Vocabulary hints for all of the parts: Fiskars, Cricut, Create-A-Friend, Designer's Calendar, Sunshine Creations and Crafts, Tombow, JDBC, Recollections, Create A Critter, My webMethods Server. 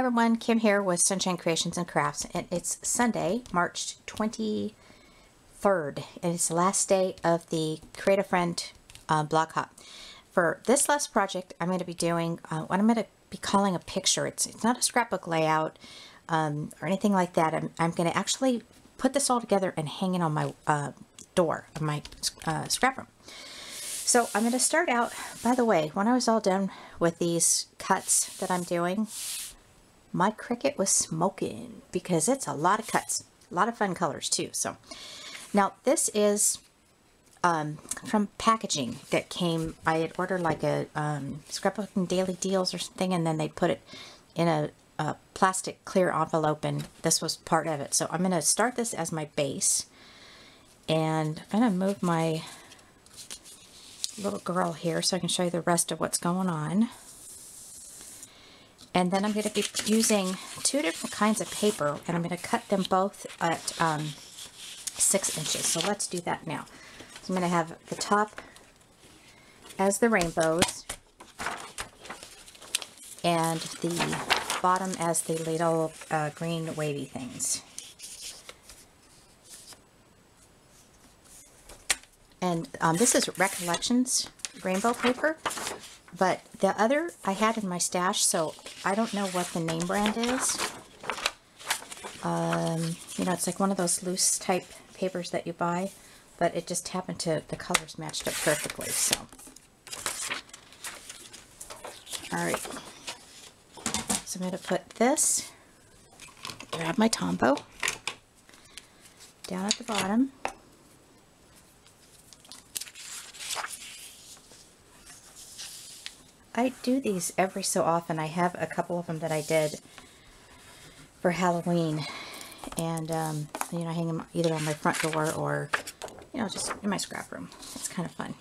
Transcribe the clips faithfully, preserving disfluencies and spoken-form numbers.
Hi everyone, Kim here with Sunshine Creations and Crafts, and it's Sunday, March twenty-third, and it's the last day of the Create-A-Friend uh, blog hop. For this last project, I'm going to be doing uh, what I'm going to be calling a picture. It's, it's not a scrapbook layout um, or anything like that. I'm, I'm going to actually put this all together and hang it on my uh, door of my uh, scrap room. So I'm going to start out, by the way, when I was all done with these cuts that I'm doing, my Cricut was smoking because it's a lot of cuts, a lot of fun colors too. So now this is um, from packaging that came. I had ordered like a um, scrapbook and daily deals or something, and then they put it in a, a plastic clear envelope, and this was part of it. So I'm going to start this as my base, and I'm going to move my little girl here so I can show you the rest of what's going on. And then I'm going to be using two different kinds of paper, and I'm going to cut them both at um, six inches. So let's do that now. So I'm going to have the top as the rainbows, and the bottom as the little uh, green wavy things. And um, this is Recollections rainbow paper. But the other I had in my stash, so I don't know what the name brand is. Um, you know, it's like one of those loose type papers that you buy, but it just happened to, the colors matched up perfectly, so. All right. So I'm going to put this, grab my Tombow, down at the bottom. I do these every so often. I have a couple of them that I did for Halloween, and um, you know, I hang them either on my front door or, you know, just in my scrap room. It's kind of fun.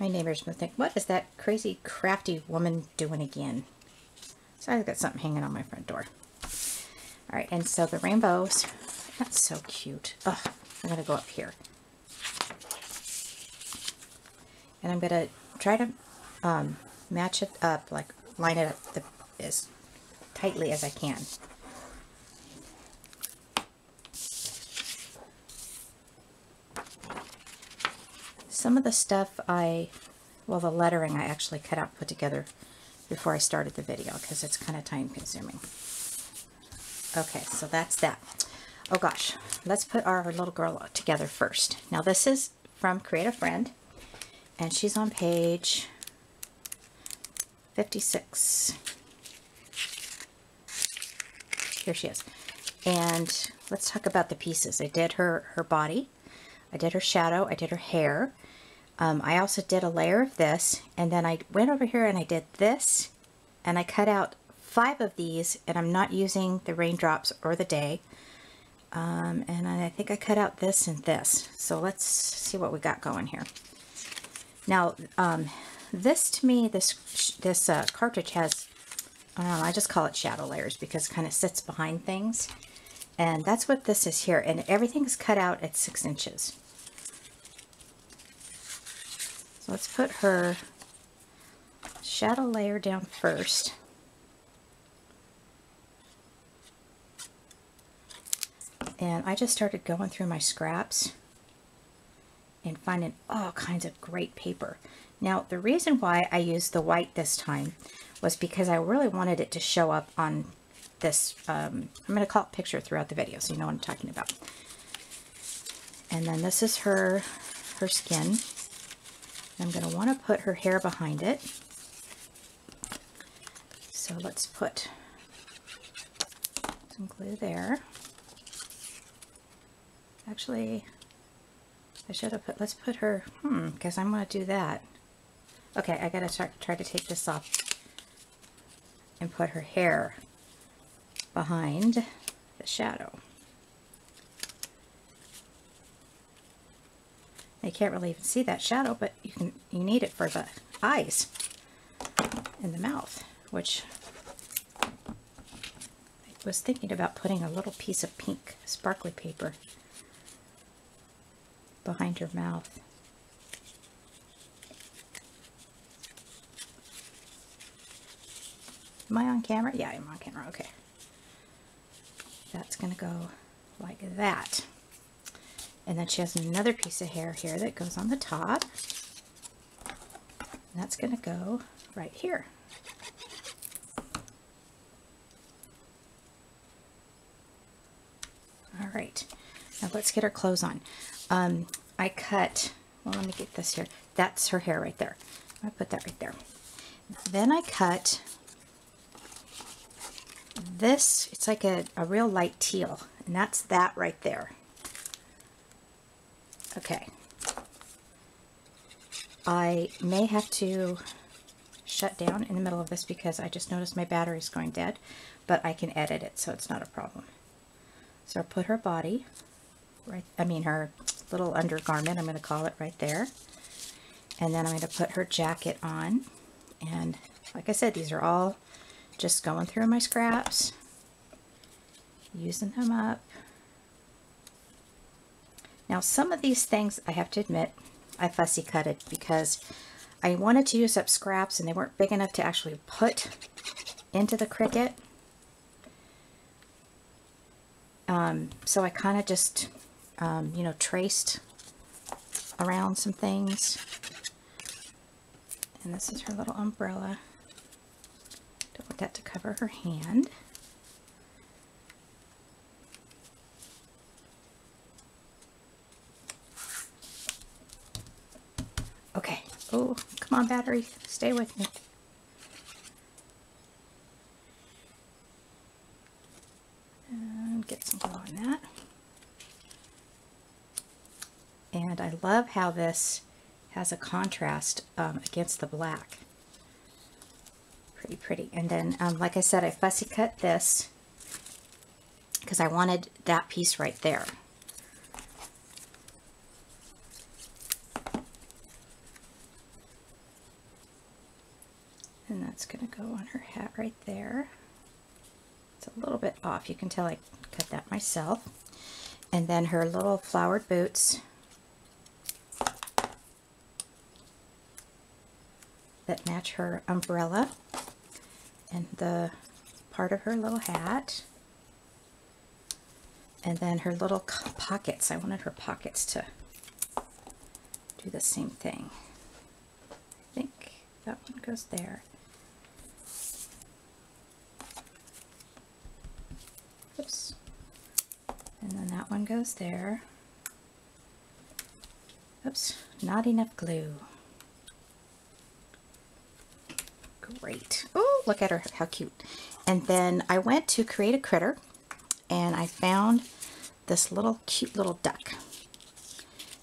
My neighbors would think, what is that crazy crafty woman doing again? So I've got something hanging on my front door. All right, and so the rainbows, that's so cute. Ugh, I'm gonna go up here. And I'm gonna try to um, match it up, like line it up the, as tightly as I can. Some of the stuff I, well, the lettering I actually cut out, put together before I started the video because it's kind of time consuming. Okay, so that's that. Oh gosh, let's put our little girl together first. Now this is from Create a Friend, and she's on page fifty-six. Here she is. And let's talk about the pieces. I did her, her body. I did her shadow. I did her hair. Um, I also did a layer of this. And then I went over here and I did this. And I cut out five of these. And I'm not using the raindrops or the day. Um, and I think I cut out this and this. So let's see what we got going here. Now, um, this to me, this this uh, cartridge has, I don't know, I just call it shadow layers because it kind of sits behind things. And that's what this is here. And everything's cut out at six inches. So let's put her shadow layer down first. And I just started going through my scraps and finding all kinds of great paper. Now, the reason why I used the white this time was because I really wanted it to show up on this, um, I'm going to call it picture throughout the video, so you know what I'm talking about. And then this is her, her skin. I'm going to want to put her hair behind it. So let's put some glue there. Actually, I should have put, let's put her, hmm, because I'm going to do that. Okay, I gotta start, try to take this off and put her hair behind the shadow. I can't really even see that shadow, but you can, you need it for the eyes and the mouth, which I was thinking about putting a little piece of pink sparkly paper behind her mouth. Am I on camera? Yeah, I'm on camera. Okay. That's going to go like that. And then she has another piece of hair here that goes on the top. And that's going to go right here. All right. Now let's get her clothes on. Um, I cut, well, let me get this here. That's her hair right there. I'm going to put that right there. Then I cut this. It's like a, a real light teal. And that's that right there. Okay. I may have to shut down in the middle of this because I just noticed my battery's going dead, but I can edit it, so it's not a problem. So I put her body, right, I mean her little undergarment, I'm going to call it, right there. And then I'm going to put her jacket on. And like I said, these are all just going through my scraps, using them up. Now some of these things, I have to admit, I fussy cutted because I wanted to use up scraps and they weren't big enough to actually put into the Cricut. Um, so I kind of just, um, you know, traced around some things. And this is her little umbrella. Don't want that to cover her hand. Okay. Oh, come on, battery. Stay with me. And get some glue on that. And I love how this has a contrast um, against the black. Pretty pretty. And then, um, like I said, I fussy cut this because I wanted that piece right there. And that's going to go on her hat right there. It's a little bit off. You can tell I cut that myself. And then her little flowered boots that match her umbrella and the part of her little hat. And then her little pockets. I wanted her pockets to do the same thing. I think that one goes there. Oops. And then that one goes there. Oops, not enough glue. Great. Oh, look at her, how cute. And then I went to Create a Critter and I found this little cute little duck.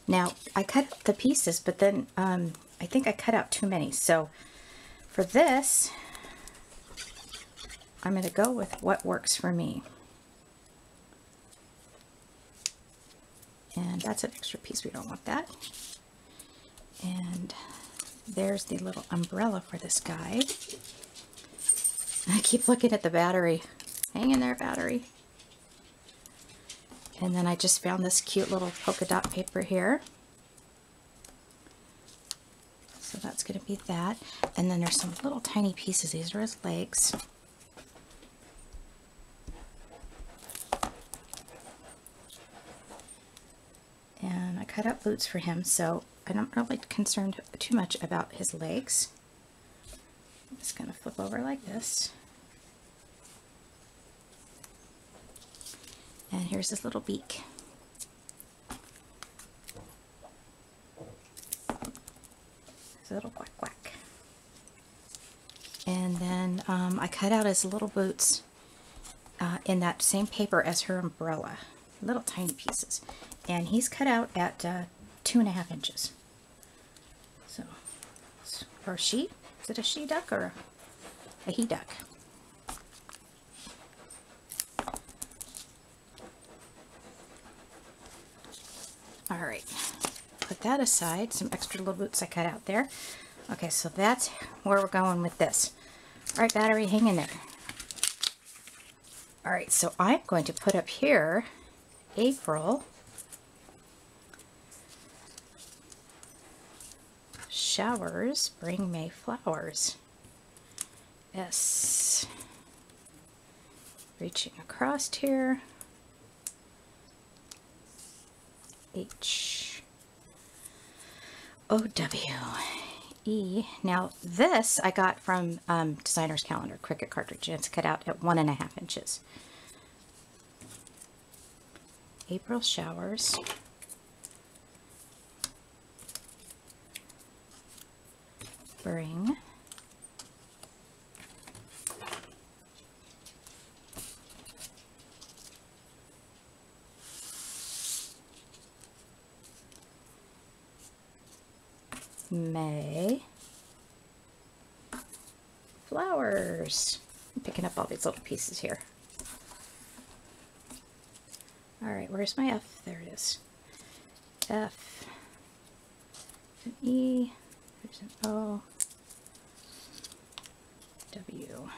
Now I cut up the pieces, but then um, I think I cut out too many. So for this, I'm going to go with what works for me. And that's an extra piece. We don't want that. And there's the little umbrella for this guy. I keep looking at the battery. Hang in there, battery. And then I just found this cute little polka dot paper here. So that's going to be that. And then there's some little tiny pieces. These are his legs. And I cut out boots for him, so I'm not really concerned too much about his legs. I'm just going to flip over like this. And here's his little beak. His little quack quack. And then um, I cut out his little boots uh, in that same paper as her umbrella. Little tiny pieces. And he's cut out at uh, two and a half inches. So, or she? Is it a she duck or a he duck? All right, put that aside. Some extra little boots I cut out there. Okay, so that's where we're going with this. All right, battery, hang in there. All right, so I'm going to put up here April showers bring May flowers. Yes. reaching across here, H, O, W, E. Now this I got from um, Designer's Calendar Cricut cartridge, and it's cut out at one and a half inches. April showers. Bring. May. Flowers. I'm picking up all these little pieces here. All right, where's my F? There it is. F. There's an E. There's an O. W.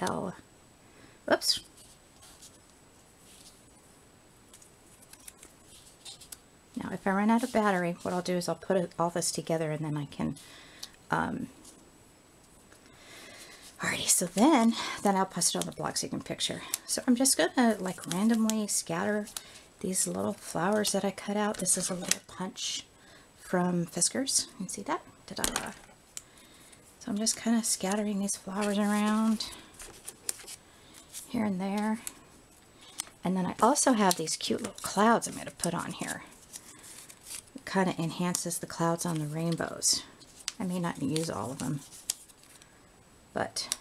L. Whoops. Now, if I run out of battery, what I'll do is I'll put it, all this together, and then I can, um, alrighty, so then, then I'll post it on the blog so you can picture. So I'm just gonna, like, randomly scatter these little flowers that I cut out. This is a little punch from Fiskars. You can see that? Ta-da! So I'm just kind of scattering these flowers around here and there. And then I also have these cute little clouds I'm going to put on here. It kind of enhances the clouds on the rainbows. I may not use all of them, but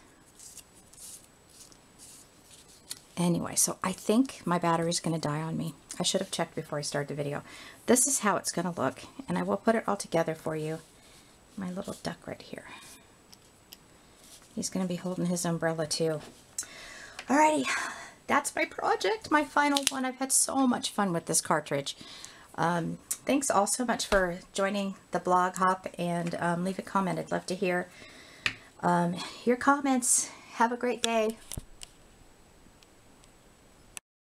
anyway, so I think my battery's going to die on me. I should have checked before I started the video. This is how it's going to look, and I will put it all together for you. My little duck right here. He's going to be holding his umbrella too. Alrighty, that's my project, my final one. I've had so much fun with this cartridge. Um, thanks all so much for joining the blog hop, and um, leave a comment. I'd love to hear um, your comments. Have a great day.